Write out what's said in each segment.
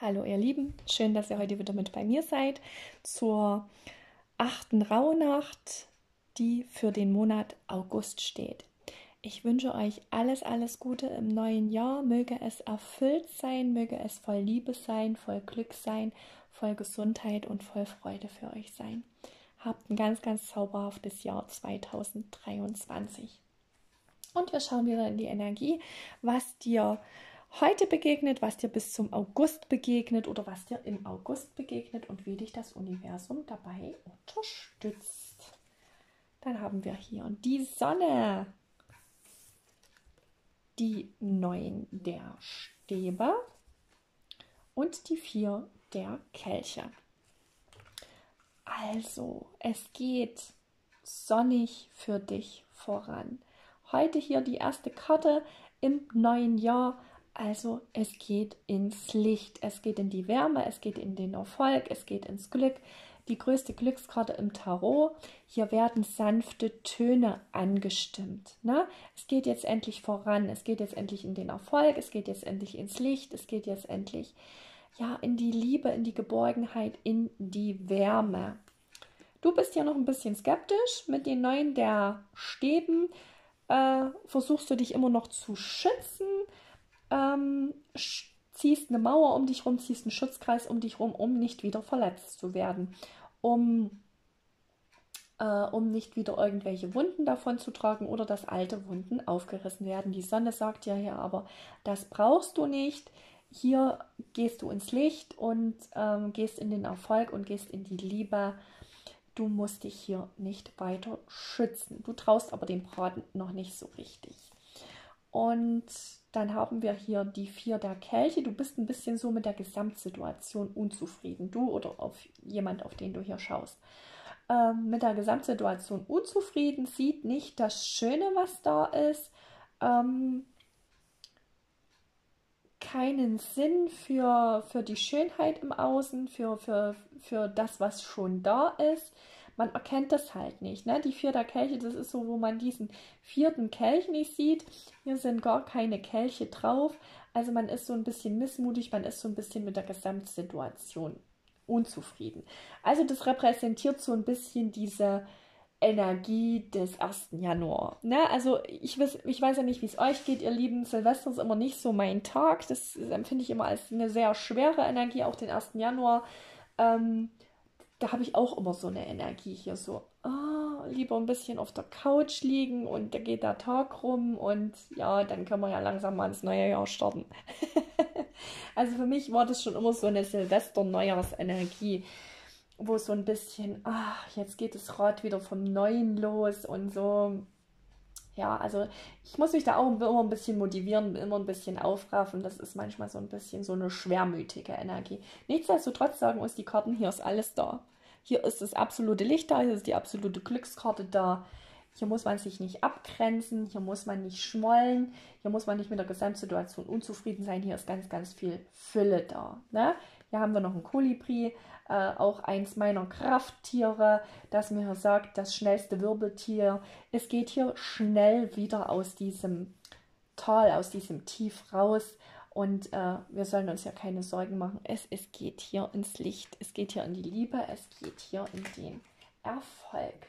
Hallo ihr Lieben, schön, dass ihr heute wieder mit bei mir seid zur 8. Rauhnacht, die für den Monat August steht. Ich wünsche euch alles Gute im neuen Jahr, möge es erfüllt sein, möge es voll Liebe sein, voll Glück sein, voll Gesundheit und voll Freude für euch sein. Habt ein ganz zauberhaftes Jahr 2023. Und wir schauen wieder in die Energie, was dir heute begegnet, was dir bis zum August begegnet oder was dir im August begegnet und wie dich das Universum dabei unterstützt. Dann haben wir hier die Sonne, die 9 der Stäbe und die 4 der Kelche. Also, es geht sonnig für dich voran. Heute hier die erste Karte im neuen Jahr. Also es geht ins Licht, es geht in die Wärme, es geht in den Erfolg, es geht ins Glück. Die größte Glückskarte im Tarot, hier werden sanfte Töne angestimmt. Ne? Es geht jetzt endlich voran, es geht jetzt endlich in den Erfolg, es geht jetzt endlich ins Licht, es geht jetzt endlich ja, in die Liebe, in die Geborgenheit, in die Wärme. Du bist ja noch ein bisschen skeptisch mit den 9 der Stäben, versuchst du dich immer noch zu schützen, ziehst eine Mauer um dich rum, ziehst einen Schutzkreis um dich rum, um nicht wieder verletzt zu werden, um nicht wieder irgendwelche Wunden davon zu tragen oder dass alte Wunden aufgerissen werden. Die Sonne sagt ja hier aber, das brauchst du nicht, hier gehst du ins Licht und gehst in den Erfolg und gehst in die Liebe. Du musst dich hier nicht weiter schützen. Du traust aber dem Braten noch nicht so richtig. Und dann haben wir hier die 4 der Kelche. Du bist ein bisschen so mit der Gesamtsituation unzufrieden. Du oder jemand, auf den du hier schaust. Mit der Gesamtsituation unzufrieden, sieht nicht das Schöne, was da ist. Keinen Sinn für die Schönheit im Außen, für das, was schon da ist. Man erkennt das halt nicht. Ne? Die 4 der Kelche, das ist so, wo man diesen 4. Kelch nicht sieht. Hier sind gar keine Kelche drauf. Also man ist so ein bisschen missmutig, man ist so ein bisschen mit der Gesamtsituation unzufrieden. Also das repräsentiert so ein bisschen diese Energie des 1. Januar. Ne? Also ich weiß ja nicht, wie es euch geht, ihr Lieben. Silvester ist immer nicht so mein Tag. Das empfinde ich immer als eine sehr schwere Energie, auch den 1. Januar. Da habe ich auch immer so eine Energie hier so, lieber ein bisschen auf der Couch liegen und da geht der Tag rum und ja, dann können wir ja langsam mal ins neue Jahr starten. Also für mich war das schon immer so eine Silvester-Neujahrs-Energie, wo so ein bisschen, jetzt geht das Rad wieder vom Neuen los und so. Ja, also ich muss mich da auch immer ein bisschen motivieren, immer ein bisschen aufraffen. Das ist manchmal so ein bisschen so eine schwermütige Energie. Nichtsdestotrotz sagen uns die Karten, hier ist alles da. Hier ist das absolute Licht da, hier ist die absolute Glückskarte da. Hier muss man sich nicht abgrenzen, hier muss man nicht schmollen, hier muss man nicht mit der Gesamtsituation unzufrieden sein. Hier ist ganz viel Fülle da. Ne? Hier haben wir noch einen Kolibri, auch eins meiner Krafttiere, das mir hier sagt, das schnellste Wirbeltier. Es geht hier schnell wieder aus diesem Tal, aus diesem Tief raus. Und wir sollen uns ja keine Sorgen machen. Es geht hier ins Licht, es geht hier in die Liebe, es geht hier in den Erfolg.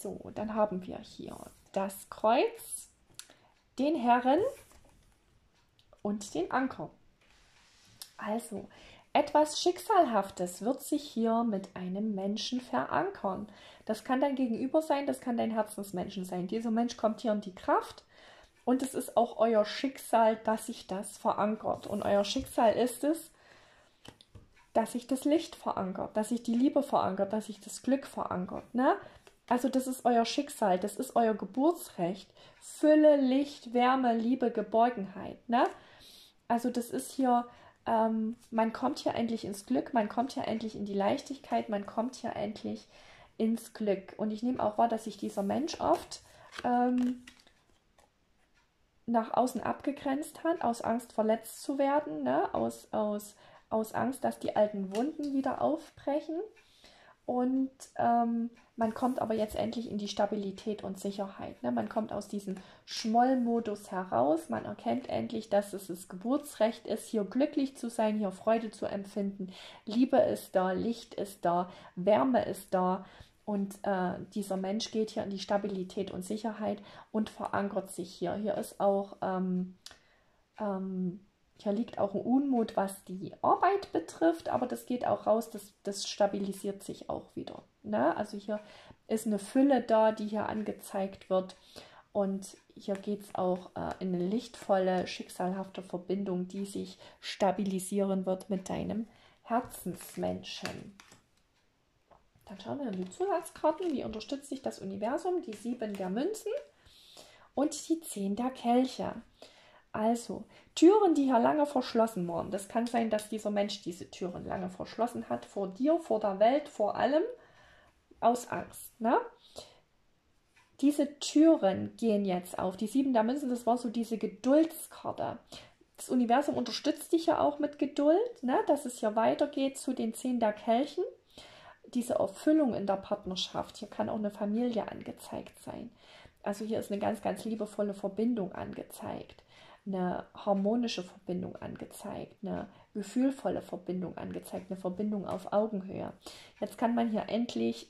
So, dann haben wir hier das Kreuz, den Herren und den Anker. Also, etwas Schicksalhaftes wird sich hier mit einem Menschen verankern. Das kann dein Gegenüber sein, das kann dein Herzensmenschen sein. Dieser Mensch kommt hier in die Kraft und es ist auch euer Schicksal, dass sich das verankert. Und euer Schicksal ist es, dass sich das Licht verankert, dass sich die Liebe verankert, dass sich das Glück verankert, ne? Also das ist euer Schicksal, das ist euer Geburtsrecht. Fülle, Licht, Wärme, Liebe, Geborgenheit. Ne? Also das ist hier, man kommt hier endlich ins Glück, man kommt hier endlich in die Leichtigkeit, man kommt hier endlich ins Glück. Und ich nehme auch wahr, dass sich dieser Mensch oft nach außen abgegrenzt hat, aus Angst verletzt zu werden, ne? aus Angst, dass die alten Wunden wieder aufbrechen. und man kommt aber jetzt endlich in die Stabilität und Sicherheit, ne? Man kommt aus diesem Schmollmodus heraus, man erkennt endlich, dass es das Geburtsrecht ist, hier glücklich zu sein, hier Freude zu empfinden, Liebe ist da, Licht ist da, Wärme ist da. Und dieser Mensch geht hier in die Stabilität und Sicherheit und verankert sich hier. Hier ist auch, hier liegt auch ein Unmut, was die Arbeit betrifft, aber das geht auch raus, das stabilisiert sich auch wieder, ne? Also hier ist eine Fülle da, die hier angezeigt wird. Und hier geht es auch in eine lichtvolle, schicksalhafte Verbindung, die sich stabilisieren wird mit deinem Herzensmenschen. Dann schauen wir in die Zusatzkarten, wie unterstützt sich das Universum, die 7 der Münzen und die 10 der Kelche. Also, Türen, die hier lange verschlossen waren. Das kann sein, dass dieser Mensch diese Türen lange verschlossen hat, vor dir, vor der Welt, vor allem, aus Angst, ne? Diese Türen gehen jetzt auf. Die 7 der Münzen, das war so diese Geduldskarte. Das Universum unterstützt dich ja auch mit Geduld, ne? Dass es hier weitergeht zu den 10 der Kelchen. Diese Erfüllung in der Partnerschaft, hier kann auch eine Familie angezeigt sein. Also hier ist eine ganz, ganz liebevolle Verbindung angezeigt, eine harmonische Verbindung angezeigt, eine gefühlvolle Verbindung angezeigt, eine Verbindung auf Augenhöhe. Jetzt kann man hier endlich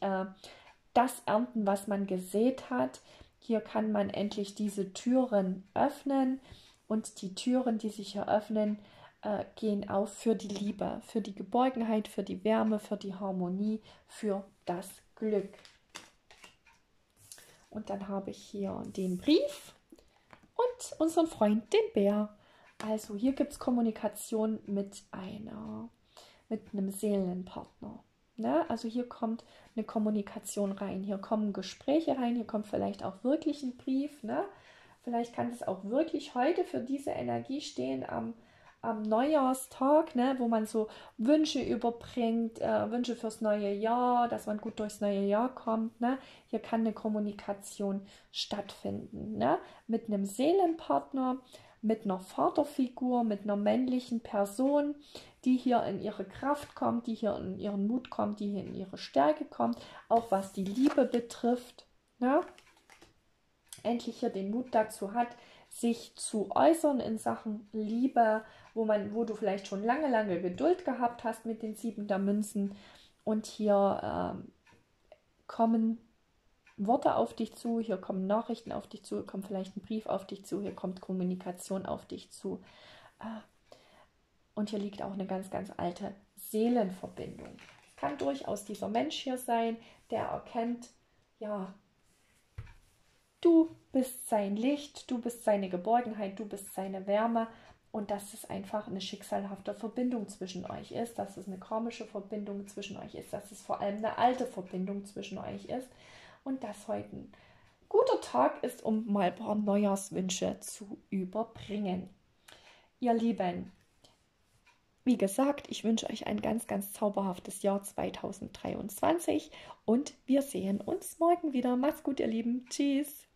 das ernten, was man gesät hat. Hier kann man endlich diese Türen öffnen und die Türen, die sich hier öffnen, gehen auf für die Liebe, für die Geborgenheit, für die Wärme, für die Harmonie, für das Glück. Und dann habe ich hier den Brief und unseren Freund, den Bär. Also hier gibt es Kommunikation mit einem Seelenpartner, ne? Also hier kommt eine Kommunikation rein, hier kommen Gespräche rein, hier kommt vielleicht auch wirklich ein Brief, ne? Vielleicht kann es auch wirklich heute für diese Energie stehen, am Neujahrstag, ne, wo man so Wünsche überbringt, Wünsche fürs neue Jahr, dass man gut durchs neue Jahr kommt, ne? Hier kann eine Kommunikation stattfinden, ne? Mit einem Seelenpartner, mit einer Vaterfigur, mit einer männlichen Person, die hier in ihre Kraft kommt, die hier in ihren Mut kommt, die hier in ihre Stärke kommt, auch was die Liebe betrifft, ne? Endlich hier den Mut dazu hat, sich zu äußern in Sachen Liebe, wo du vielleicht schon lange, lange Geduld gehabt hast mit den 7 der Münzen. Und hier kommen Worte auf dich zu, hier kommen Nachrichten auf dich zu, hier kommt vielleicht ein Brief auf dich zu, hier kommt Kommunikation auf dich zu. Und hier liegt auch eine ganz, ganz alte Seelenverbindung. Es kann durchaus dieser Mensch hier sein, der erkennt, ja, du bist sein Licht, du bist seine Geborgenheit, du bist seine Wärme und dass es einfach eine schicksalhafte Verbindung zwischen euch ist, dass es eine karmische Verbindung zwischen euch ist, dass es vor allem eine alte Verbindung zwischen euch ist und dass heute ein guter Tag ist, um mal ein paar Neujahrswünsche zu überbringen. Ihr Lieben, wie gesagt, ich wünsche euch ein ganz, ganz zauberhaftes Jahr 2023 und wir sehen uns morgen wieder. Macht's gut, ihr Lieben. Tschüss.